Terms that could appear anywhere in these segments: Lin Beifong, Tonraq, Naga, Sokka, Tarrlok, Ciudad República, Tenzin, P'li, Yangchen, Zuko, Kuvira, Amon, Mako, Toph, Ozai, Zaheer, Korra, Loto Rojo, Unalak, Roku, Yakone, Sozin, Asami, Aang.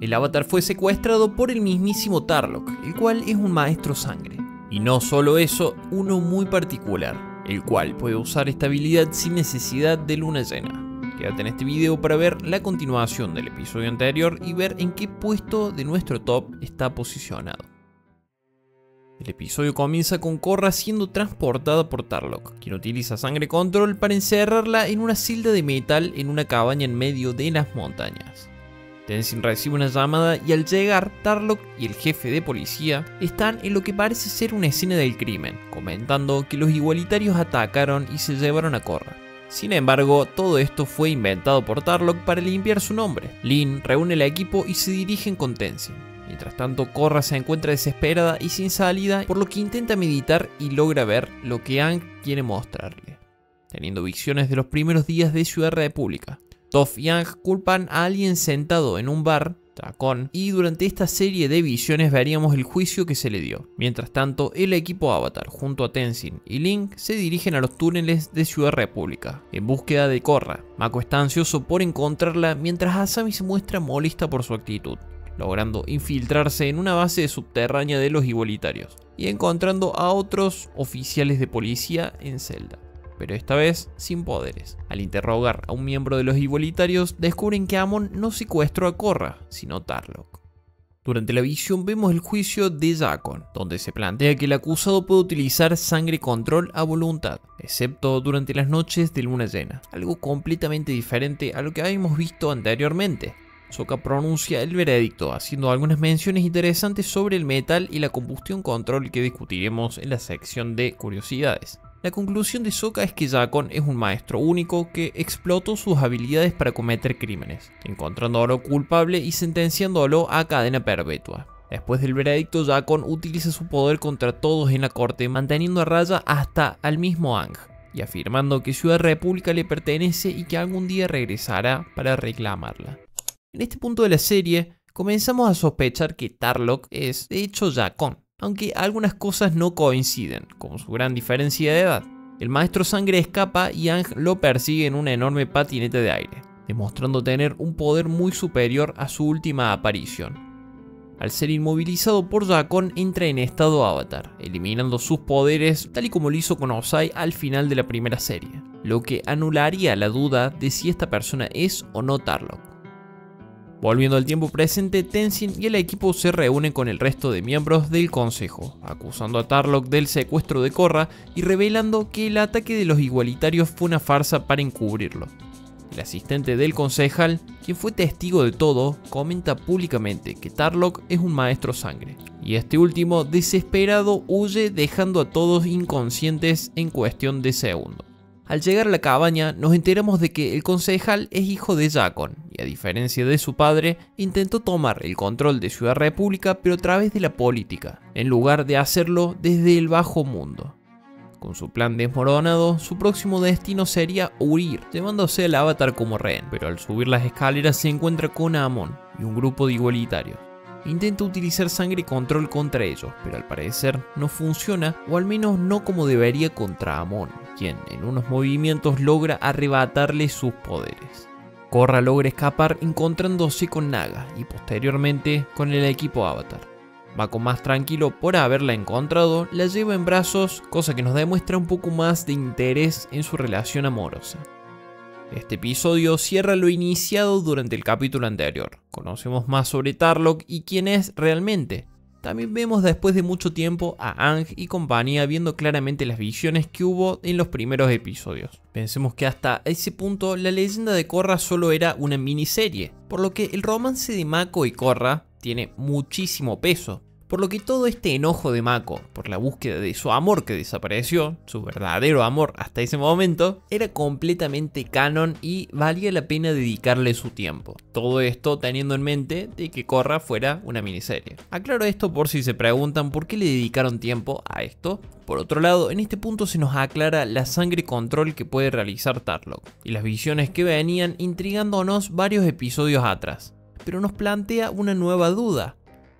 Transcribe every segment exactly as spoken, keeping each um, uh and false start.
El avatar fue secuestrado por el mismísimo Tarrlok, el cual es un maestro sangre. Y no solo eso, uno muy particular, el cual puede usar esta habilidad sin necesidad de luna llena. Quédate en este video para ver la continuación del episodio anterior y ver en qué puesto de nuestro top está posicionado. El episodio comienza con Korra siendo transportada por Tarrlok, quien utiliza sangre control para encerrarla en una celda de metal en una cabaña en medio de las montañas. Tenzin recibe una llamada y al llegar, Tarrlok y el jefe de policía están en lo que parece ser una escena del crimen, comentando que los igualitarios atacaron y se llevaron a Korra. Sin embargo, todo esto fue inventado por Tarrlok para limpiar su nombre. Lin reúne al equipo y se dirigen con Tenzin. Mientras tanto, Korra se encuentra desesperada y sin salida, por lo que intenta meditar y logra ver lo que Aang quiere mostrarle, teniendo visiones de los primeros días de Ciudad República. Toph y Aang culpan a alguien sentado en un bar, Yakone, y durante esta serie de visiones veríamos el juicio que se le dio. Mientras tanto, el equipo Avatar, junto a Tenzin y Link, se dirigen a los túneles de Ciudad República, en búsqueda de Korra. Mako está ansioso por encontrarla, mientras Asami se muestra molesta por su actitud, logrando infiltrarse en una base subterránea de los igualitarios, y encontrando a otros oficiales de policía en celda, pero esta vez sin poderes. Al interrogar a un miembro de los igualitarios, descubren que Amon no secuestró a Korra, sino Tarrlok. Durante la visión vemos el juicio de Yakone, donde se plantea que el acusado puede utilizar sangre control a voluntad, excepto durante las noches de luna llena, algo completamente diferente a lo que habíamos visto anteriormente. Sokka pronuncia el veredicto, haciendo algunas menciones interesantes sobre el metal y la combustión control que discutiremos en la sección de curiosidades. La conclusión de Sokka es que Yakone es un maestro único que explotó sus habilidades para cometer crímenes, encontrando a Roku culpable y sentenciándolo a cadena perpetua. Después del veredicto, Yakone utiliza su poder contra todos en la corte, manteniendo a raya hasta al mismo Aang, y afirmando que Ciudad República le pertenece y que algún día regresará para reclamarla. En este punto de la serie, comenzamos a sospechar que Tarrlok es, de hecho, Yakone, aunque algunas cosas no coinciden, como su gran diferencia de edad. El maestro sangre escapa y Aang lo persigue en una enorme patineta de aire, demostrando tener un poder muy superior a su última aparición. Al ser inmovilizado por Yakone, entra en estado avatar, eliminando sus poderes tal y como lo hizo con Ozai al final de la primera serie, lo que anularía la duda de si esta persona es o no Tarrlok. Volviendo al tiempo presente, Tenzin y el equipo se reúnen con el resto de miembros del consejo, acusando a Tarrlok del secuestro de Korra y revelando que el ataque de los igualitarios fue una farsa para encubrirlo. El asistente del concejal, quien fue testigo de todo, comenta públicamente que Tarrlok es un maestro sangre, y este último, desesperado, huye dejando a todos inconscientes en cuestión de segundos. Al llegar a la cabaña, nos enteramos de que el concejal es hijo de Yakone y, a diferencia de su padre, intentó tomar el control de Ciudad República pero a través de la política, en lugar de hacerlo desde el bajo mundo. Con su plan desmoronado, su próximo destino sería huir, llevándose al avatar como rehén, pero al subir las escaleras se encuentra con Amon y un grupo de igualitarios. Intenta utilizar sangre control contra ellos, pero al parecer no funciona, o al menos no como debería contra Amon, quien en unos movimientos logra arrebatarle sus poderes. Korra logra escapar encontrándose con Naga y posteriormente con el equipo Avatar. Mako, más tranquilo por haberla encontrado, la lleva en brazos, cosa que nos demuestra un poco más de interés en su relación amorosa. Este episodio cierra lo iniciado durante el capítulo anterior. Conocemos más sobre Tarrlok y quién es realmente. También vemos después de mucho tiempo a Aang y compañía viendo claramente las visiones que hubo en los primeros episodios. Pensemos que hasta ese punto la leyenda de Korra solo era una miniserie, por lo que el romance de Mako y Korra tiene muchísimo peso. Por lo que todo este enojo de Mako por la búsqueda de su amor que desapareció, su verdadero amor hasta ese momento, era completamente canon y valía la pena dedicarle su tiempo. Todo esto teniendo en mente de que Korra fuera una miniserie. Aclaro esto por si se preguntan por qué le dedicaron tiempo a esto. Por otro lado, en este punto se nos aclara la sangre control que puede realizar Tarrlok y las visiones que venían intrigándonos varios episodios atrás, pero nos plantea una nueva duda.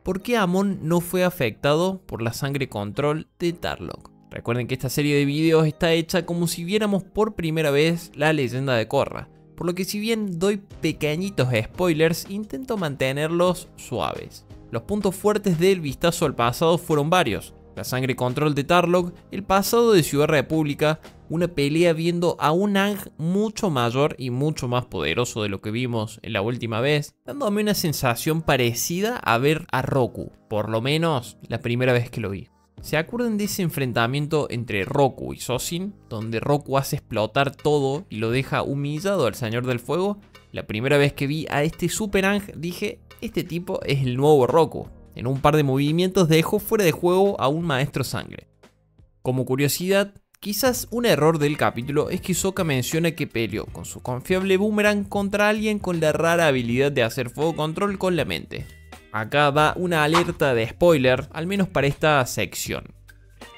¿Por qué Amon no fue afectado por la sangre control de Tarrlok? Recuerden que esta serie de videos está hecha como si viéramos por primera vez la leyenda de Korra, por lo que si bien doy pequeñitos spoilers, intento mantenerlos suaves. Los puntos fuertes del vistazo al pasado fueron varios: la sangre control de Tarrlok, el pasado de Ciudad República, una pelea viendo a un Aang mucho mayor y mucho más poderoso de lo que vimos en la última vez, dándome una sensación parecida a ver a Roku, por lo menos la primera vez que lo vi. ¿Se acuerdan de ese enfrentamiento entre Roku y Sozin, donde Roku hace explotar todo y lo deja humillado al Señor del Fuego? La primera vez que vi a este Super Aang dije, este tipo es el nuevo Roku. En un par de movimientos dejó fuera de juego a un maestro sangre. Como curiosidad, quizás un error del capítulo es que Sokka menciona que peleó con su confiable boomerang contra alguien con la rara habilidad de hacer fuego control con la mente. Acá va una alerta de spoiler, al menos para esta sección.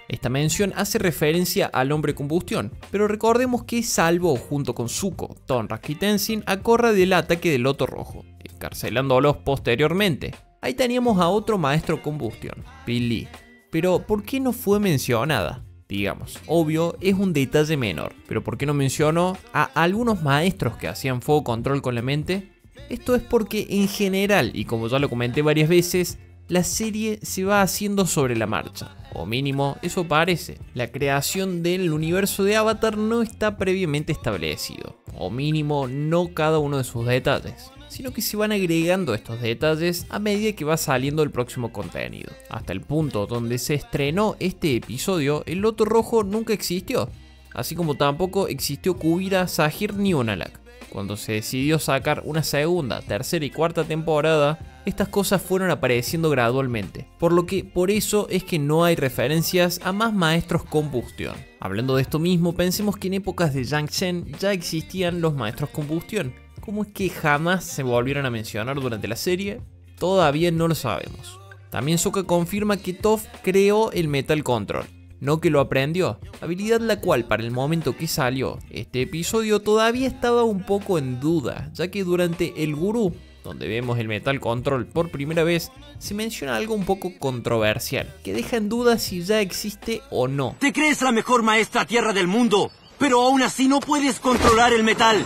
Esta mención hace referencia al hombre combustión, pero recordemos que salvó junto con Zuko, Tonraq y Tenzin a Korra del ataque del Loto Rojo, encarcelándolos posteriormente. Ahí teníamos a otro maestro combustión, P'li, pero ¿por qué no fue mencionada? Digamos, obvio, es un detalle menor, pero ¿por qué no mencionó a algunos maestros que hacían fuego control con la mente? Esto es porque en general, y como ya lo comenté varias veces, la serie se va haciendo sobre la marcha, o mínimo eso parece. La creación del universo de Avatar no está previamente establecido, o mínimo no cada uno de sus detalles, sino que se van agregando estos detalles a medida que va saliendo el próximo contenido. Hasta el punto donde se estrenó este episodio, el Loto Rojo nunca existió, así como tampoco existió Kuvira, Zaheer ni Unalak. Cuando se decidió sacar una segunda, tercera y cuarta temporada, estas cosas fueron apareciendo gradualmente, por lo que por eso es que no hay referencias a más maestros combustión. Hablando de esto mismo, pensemos que en épocas de Yangchen ya existían los maestros combustión. ¿Cómo es que jamás se volvieron a mencionar durante la serie? Todavía no lo sabemos. También Sokka confirma que Toph creó el Metal Control, no que lo aprendió, habilidad la cual para el momento que salió este episodio todavía estaba un poco en duda, ya que durante el Gurú, donde vemos el Metal Control por primera vez, se menciona algo un poco controversial, que deja en duda si ya existe o no. Te crees la mejor maestra tierra del mundo, pero aún así no puedes controlar el metal.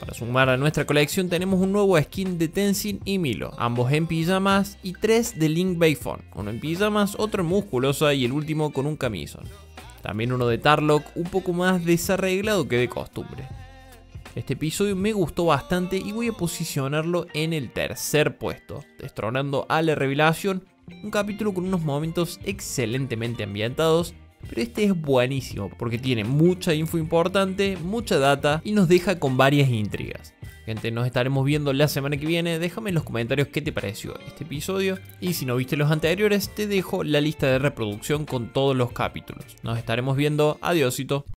Para sumar a nuestra colección tenemos un nuevo skin de Tenzin y Milo, ambos en pijamas, y tres de Lin Beifong, uno en pijamas, otro en musculosa y el último con un camisón. También uno de Tarrlok, un poco más desarreglado que de costumbre. Este episodio me gustó bastante y voy a posicionarlo en el tercer puesto, destronando a la revelación, un capítulo con unos momentos excelentemente ambientados. Pero este es buenísimo porque tiene mucha info importante, mucha data y nos deja con varias intrigas. Gente, nos estaremos viendo la semana que viene. Déjame en los comentarios qué te pareció este episodio. Y si no viste los anteriores, te dejo la lista de reproducción con todos los capítulos. Nos estaremos viendo. Adiósito.